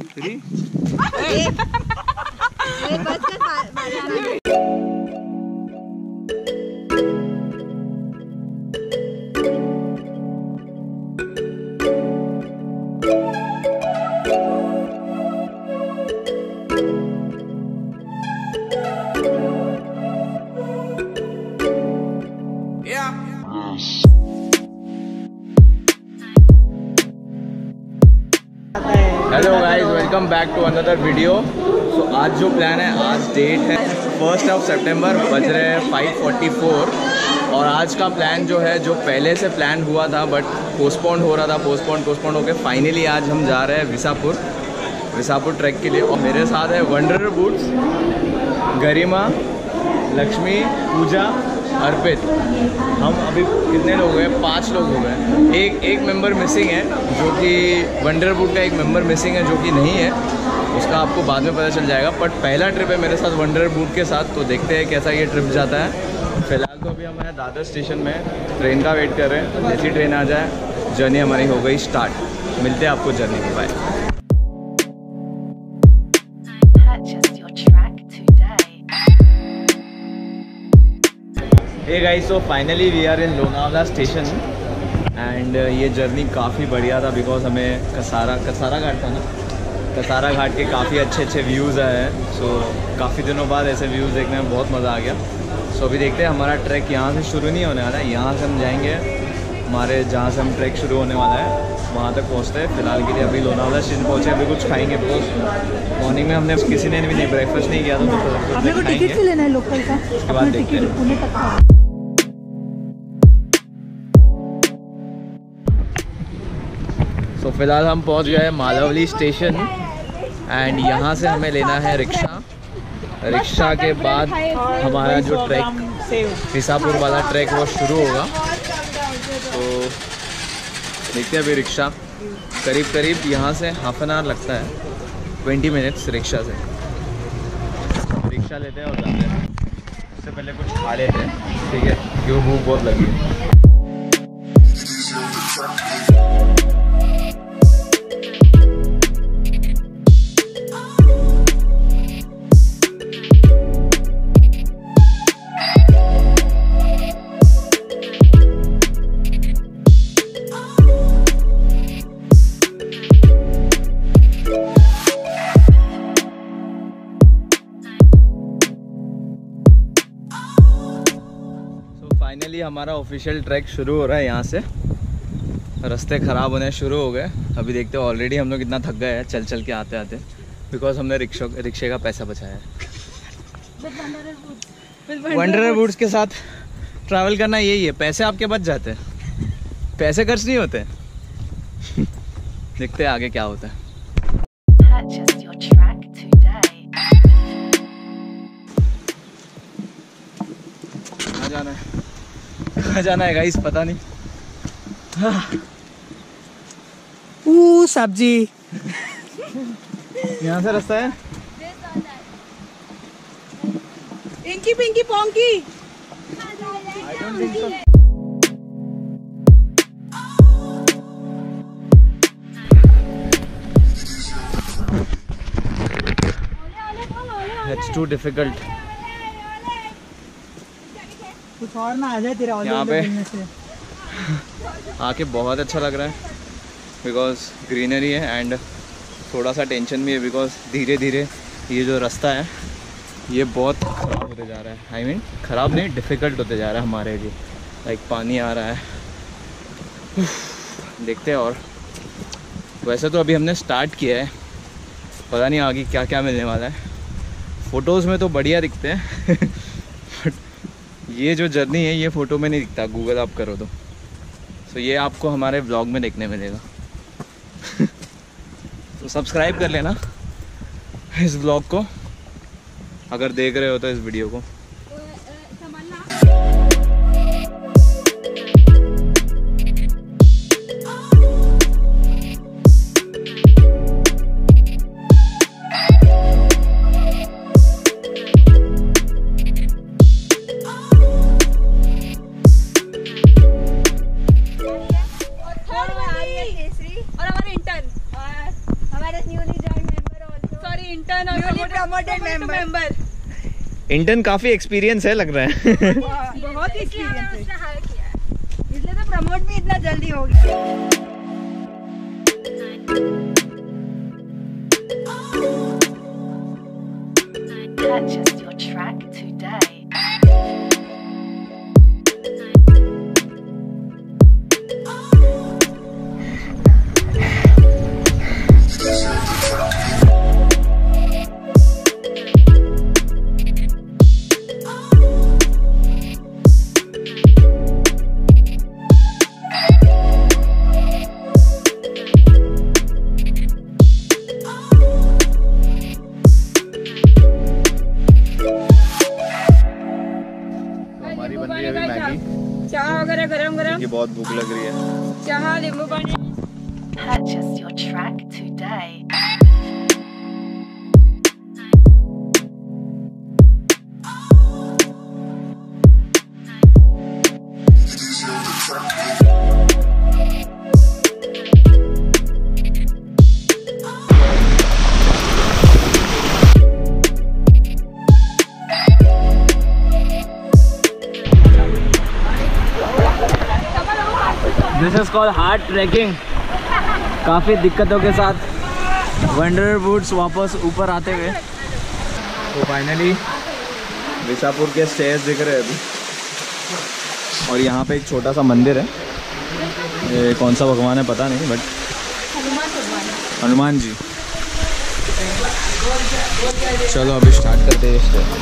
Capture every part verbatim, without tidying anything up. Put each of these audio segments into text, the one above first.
Three welcome back to another video. So आज जो plan है, आज डेट है फर्स्ट ऑफ सितंबर, बज रहे हैं फाइव फोर्टी फोर और आज का प्लान जो है, जो पहले से प्लान हुआ था बट पोस्टपोन हो रहा था, पोस्टपोन पोस्टपोन होकर फाइनली आज हम जा रहे हैं विसापुर विसापुर ट्रैक के लिए। और मेरे साथ है वंडरर बूट्स, गरिमा, लक्ष्मी, पूजा, अर्पित। हम अभी कितने लोग हैं? पाँच लोग हो गए। एक एक मेंबर मिसिंग है, जो कि वंडररबूट का एक मेंबर मिसिंग है, जो कि नहीं है, उसका आपको बाद में पता चल जाएगा। बट पहला ट्रिप है मेरे साथ वंडररबूट के साथ, तो देखते हैं कैसा ये ट्रिप जाता है। फिलहाल तो अभी हम हैं दादर स्टेशन में, ट्रेन का वेट कर रहे हैं। तो जैसी ट्रेन आ जाए, जर्नी हमारी हो गई स्टार्ट। मिलते हैं आपको जर्नी में, bye. Hey guys, so finally we are in Lonavala station and ये जर्नी काफ़ी बढ़िया था बिकॉज हमें कसारा कसारा घाट था ना, कसारा घाट के काफ़ी अच्छे अच्छे व्यूज़ आए हैं। सो so, काफ़ी दिनों बाद ऐसे व्यूज़ देखने में बहुत मज़ा आ गया। सो so, अभी देखते हैं, हमारा ट्रैक यहाँ से शुरू नहीं होने वाला है, यहाँ से हम जाएंगे, हमारे जहाँ से हम ट्रैक शुरू होने वाला है वहाँ तक पहुँचते हैं। फिलहाल के लिए अभी लोनावाला स्टेशन पहुँचे, अभी कुछ खाएँगे बिकॉज मॉर्निंग में हमने किसी ने भी नहीं ब्रेकफास्ट नहीं किया था, तो उसके बाद देखते हैं। तो फिलहाल हम पहुंच गए हैं मालावली स्टेशन एंड यहाँ से हमें लेना है रिक्शा। रिक्शा के बाद हमारा जो ट्रैक विसापुर वाला ट्रैक वो शुरू होगा। तो देखते हैं अभी रिक्शा, करीब करीब यहाँ से हाफ एन आवर लगता है, ट्वेंटी मिनट्स रिक्शा से। रिक्शा लेते हैं और जाते हैं। उससे पहले कुछ खा लेते हैं, ठीक है, क्यों भूख बहुत लगी है। फाइनली हमारा ऑफिशियल ट्रैक शुरू हो रहा है यहाँ से। रास्ते ख़राब होने शुरू हो गए, अभी देखते हो। ऑलरेडी हम लोग इतना थक गए हैं चल चल के आते आते, बिकॉज हमने रिक्शा रिक्शे का पैसा बचाया है। वंडरर बूट्स के साथ ट्रैवल करना यही है, पैसे आपके बच जाते हैं, पैसे खर्च नहीं होते। देखते हैं आगे क्या होता है। जाना है जाना है गाइस, पता नहीं। हाँ। सब्जी यहाँ से रास्ता है। Inky pinky ponky. I don't think so. That's too difficult. कुछ और ना आ जाए तेरा। यहाँ पे आके बहुत अच्छा लग रहा है बिकॉज ग्रीनरी है एंड थोड़ा सा टेंशन भी है बिकॉज धीरे धीरे ये जो रास्ता है ये बहुत ख़राब होते जा रहा है। आई I मीन mean, ख़राब नहीं, डिफ़िकल्ट होते जा रहा है हमारे लिए। लाइक पानी आ रहा है, देखते हैं। और वैसे तो अभी हमने स्टार्ट किया है, पता नहीं आगे क्या क्या मिलने वाला है। फ़ोटोज़ में तो बढ़िया दिखते हैं बट ये जो जर्नी है ये फ़ोटो में नहीं दिखता, गूगल आप करो तो। सो ये आपको हमारे व्लॉग में देखने मिलेगा तो सब्सक्राइब कर लेना इस व्लॉग को, अगर देख रहे हो तो इस वीडियो को। और हमारे इंटर्न और हमारे न्यूली ज्वाइन इंटर्न और प्रमोटेड मेंबर। इंटर्न काफी एक्सपीरियंस है लग रहा है। बहुत एक्सपीरियंस है, इसलिए तो प्रमोट भी इतना जल्दी हो गया। बहुत भूख लग रही है। चाहा नींबू पानी। Purchase your track today. This is called hard trekking. काफ़ी दिक्कतों के साथ वंडरर बूट्स वापस ऊपर आते हुए तो फाइनली विसापुर के स्टेयर्स दिख रहे हैं अभी। और यहाँ पे एक छोटा सा मंदिर है, ये कौन सा भगवान है पता नहीं, बट हनुमान जी। चलो अभी स्टार्ट करते हैं।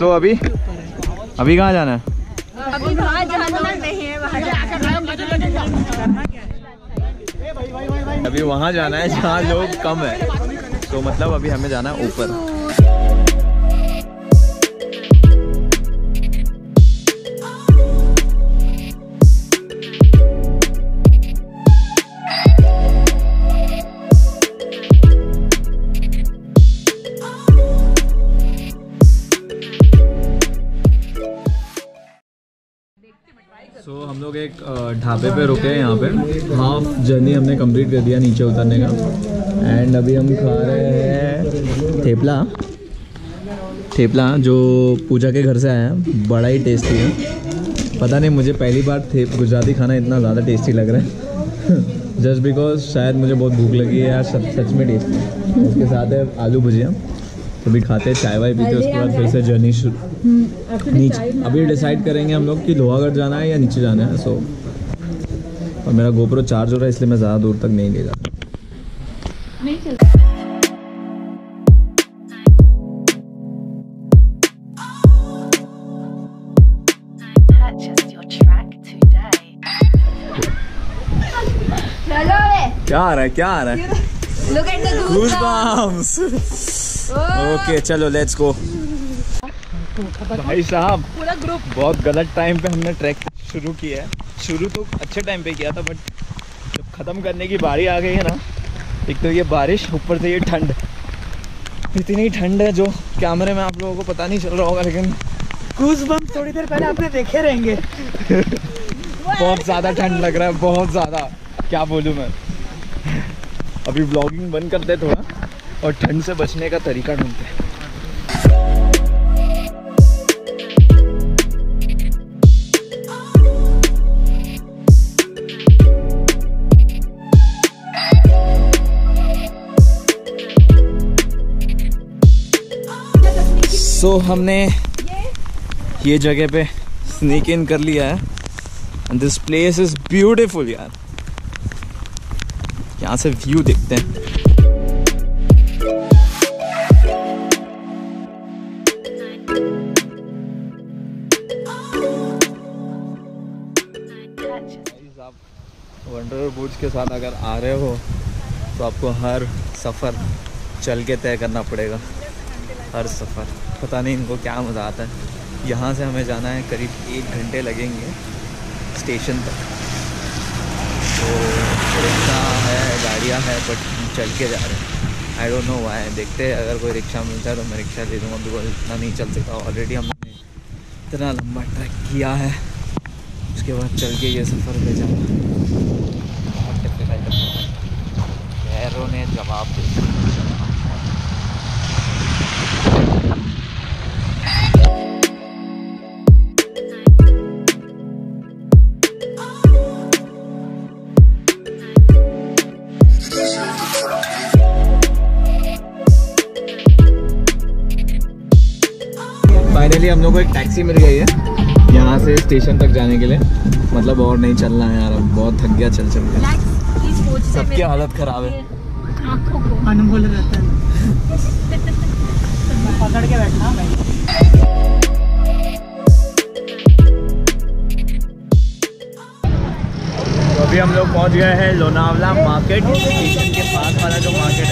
तो अभी अभी कहाँ जाना है? अभी वहाँ जाना नहीं है, वहाँ जाकर अभी वहाँ जाना है जहाँ लोग कम है। तो मतलब अभी हमें जाना है ऊपर। तो हम लोग एक ढाबे पे रुके हैं। यहाँ पे हाफ जर्नी हमने कंप्लीट कर दिया नीचे उतरने का। एंड अभी हम खा रहे हैं थेपला। थेपला जो पूजा के घर से आया है, बड़ा ही टेस्टी है। पता नहीं मुझे पहली बार थे गुजराती खाना इतना ज़्यादा टेस्टी लग रहा है। जस्ट बिकॉज शायद मुझे बहुत भूख लगी है यार, सच में टेस्टी है। उसके साथ है आलू भुजिया, तो भी खाते हैं, चाय वाय पीते, उसके बाद फिर से जर्नी शुरू नीचे। अभी डिसाइड करेंगे हम लोग कि लोहागढ़ जाना है या नीचे जाना है। सो और मेरा गोप्रो चार्ज हो रहा है इसलिए मैं ज़्यादा दूर तक नहीं ले जा रहा। क्या आ रहा है, क्या आ रहा है? Look at the goosebumps. Okay चलो लेट्स गो। भाई साहब पूरा ग्रुप बहुत गलत टाइम पे हमने ट्रैक शुरू किया है। शुरू तो अच्छे टाइम पे किया था, बट जब ख़त्म करने की बारी आ गई है ना, एक तो ये बारिश, ऊपर से ये ठंड, इतनी ठंड है जो कैमरे में आप लोगों को पता नहीं चल रहा होगा, लेकिन गूज़बम्स थोड़ी देर पहले आपने देखे रहेंगे। बहुत ज़्यादा ठंड लग रहा है, बहुत ज़्यादा, क्या बोलूँ मैं। अभी ब्लॉगिंग बंद करते थोड़ा और ठंड से बचने का तरीका ढूंढते हैं। सो so, हमने ये जगह पे स्नीक इन कर लिया है। दिस प्लेस इज ब्यूटीफुल यार। यहाँ से व्यू देखते हैं। वंडरर बूट्स के साथ अगर आ रहे हो तो आपको हर सफ़र चल के तय करना पड़ेगा, हर सफ़र। पता नहीं इनको क्या मज़ा आता है। यहाँ से हमें जाना है, करीब एक घंटे लगेंगे स्टेशन तक। तो रिक्शा है, गाड़ियाँ है, बट चल के जा रहे हैं। I don't know why. देखते हैं, अगर कोई रिक्शा मिलता है तो मैं रिक्शा ले लूँगा, बिकॉज इतना नहीं चल सकता। ऑलरेडी हमने इतना लंबा ट्रैक किया है, उसके बाद चल के ये सफ़र पे जाना है। पैरों ने जवाब दे दिया। फाइनली हम लोग को एक टैक्सी मिल गई है यहाँ से स्टेशन तक जाने के लिए। मतलब और नहीं चलना है यार, अब बहुत थक गया चल चल के। सबकी हालत खराब है, आँखों को अनमोल रहता है। पकड़ के बैठना भाई। तो अभी हम लोग पहुँच गए हैं लोनावला मार्केट, स्टेशन के पास वाला जो मार्केट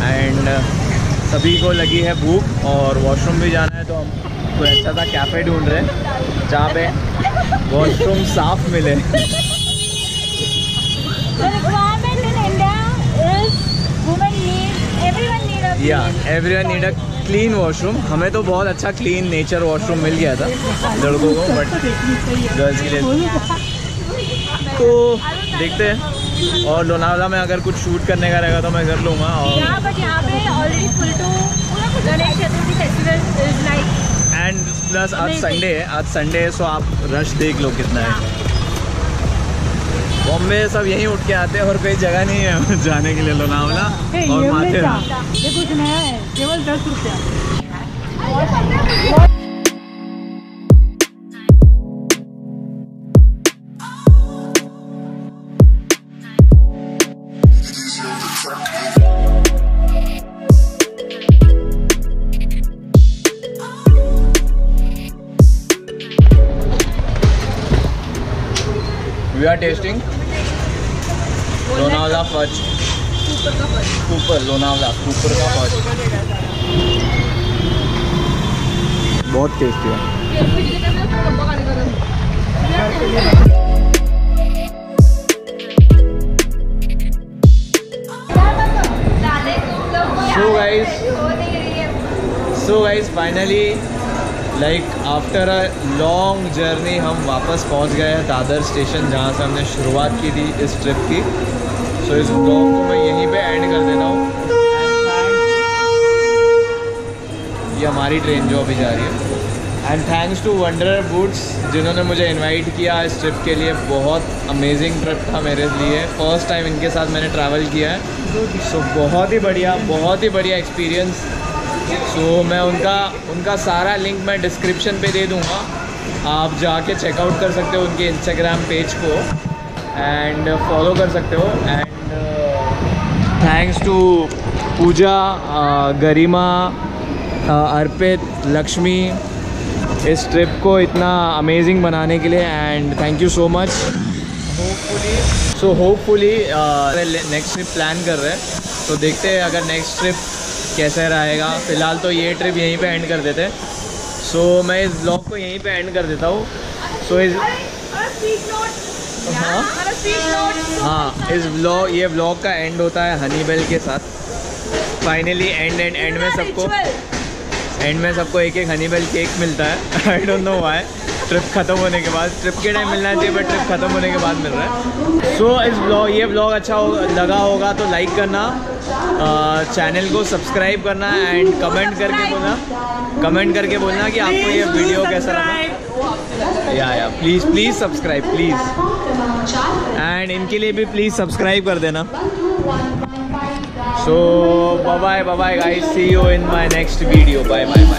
है। एंड सभी को लगी है भूख और वॉशरूम भी जाना है, तो हम कोई अच्छा सा कैफ़े ढूंढ रहे हैं जहाँ पे वॉशरूम साफ मिले। या everyone need a clean washroom. हमें तो बहुत अच्छा क्लीन नेचर वॉशरूम मिल गया था लड़कों को, बट गर्ल्स के लिए तो देखते हैं। और लोनावला में अगर कुछ शूट करने का रहेगा तो मैं कर लूँगा। और यहाँ बट यहाँ पे ऑलरेडी फुल टू पूरा कुछ Ganesh Chaturthi festival is like, and plus आज संडे है, आज संडे है सो आप रश देख लो कितना है। बॉम्बे सब यहीं उठ के आते हैं और कोई जगह नहीं है जाने के लिए। लोनावला और माथेरान कुछ नया है, केवल दस रुपया टेस्टिंग लोनावला फज ऊपर लोनावला ऊपर का फज बहुत टेस्टी है। So guys so guys finally like after a long journey हम वापस पहुंच गए हैं दादर स्टेशन, जहां से हमने शुरुआत की थी इस ट्रिप की। सो so, इस ब्लॉग को मैं यहीं पे एंड कर देता हूं। ये हमारी ट्रेन जो अभी जा रही है। And thanks to wanderer boots जिन्होंने मुझे इनवाइट किया इस ट्रिप के लिए। बहुत अमेजिंग ट्रिप था मेरे लिए, फ़र्स्ट टाइम इनके साथ मैंने ट्रैवल किया है। सो so, बहुत ही बढ़िया बहुत ही बढ़िया एक्सपीरियंस। सो so, मैं उनका उनका सारा लिंक मैं डिस्क्रिप्शन पे दे दूँगा, आप जाके चेकआउट कर सकते हो उनके इंस्टाग्राम पेज को एंड फॉलो कर सकते हो। एंड थैंक्स टू पूजा, गरिमा, अर्पित, लक्ष्मी इस ट्रिप को इतना अमेजिंग बनाने के लिए। And thank you so much. Hopefully so hopefully next trip plan कर रहे हैं, तो देखते हैं अगर नेक्स्ट ट्रिप कैसे रहेगा। फ़िलहाल तो ये ट्रिप यहीं पे एंड कर देते हैं। सो so, मैं इस ब्लॉग को यहीं पे एंड कर देता हूँ। सो so, इस हाँ हाँ इस ब्लॉग ये ब्लॉग का एंड होता है हनी बेल के साथ। फाइनली एंड एंड एंड में सबको एंड में सबको एक एक हनी बेल केक मिलता है। I don't know why. Trip ख़त्म होने के बाद, ट्रिप के टाइम मिलना चाहिए बट ट्रिप ख़त्म होने के बाद मिल रहा है। सो so, इस ब्लॉग ये ब्लॉग अच्छा हो, लगा होगा तो लाइक करना, चैनल को सब्सक्राइब करना एंड कमेंट करके बोलना कमेंट करके बोलना कि आपको ये वीडियो कैसा लगा। Yeah yeah please please subscribe please. And इनके लिए भी प्लीज़ सब्सक्राइब कर देना। So bye guys, see you in my next video. Bye.